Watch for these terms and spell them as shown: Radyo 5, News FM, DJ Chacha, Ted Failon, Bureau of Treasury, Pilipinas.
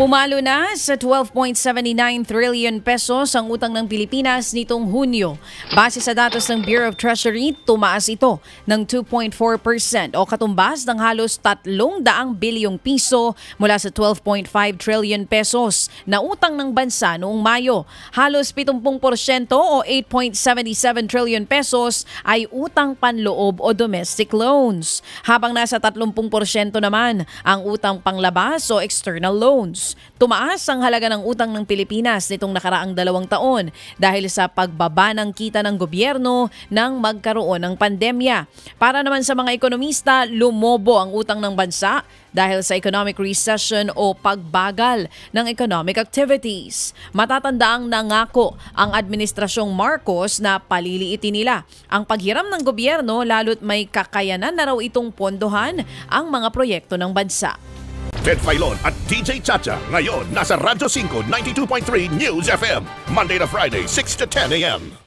Pumalo na sa 12.79 trillion pesos ang utang ng Pilipinas nitong Hunyo. Base sa datos ng Bureau of Treasury, tumaas ito ng 2.4% o katumbas ng halos 300 bilyong piso mula sa 12.5 trillion pesos na utang ng bansa noong Mayo. Halos 70% o 8.77 trillion pesos ay utang panloob o domestic loans, habang nasa 30% naman ang utang panglabas o external loans. Tumaas ang halaga ng utang ng Pilipinas nitong nakaraang 2 taon dahil sa pagbaba ng kita ng gobyerno nang magkaroon ng pandemya. Para naman sa mga ekonomista, lumobo ang utang ng bansa dahil sa economic recession o pagbagal ng economic activities. Matatandaang nangako ang Administrasyong Marcos na paliliitin nila ang paghiram ng gobyerno lalo't may kakayanan na raw itong pondohan ang mga proyekto ng bansa. Ted Failon at DJ Chacha ngayon nasa Radyo 5 92.3 News FM, Monday to Friday 6 to 10 a.m.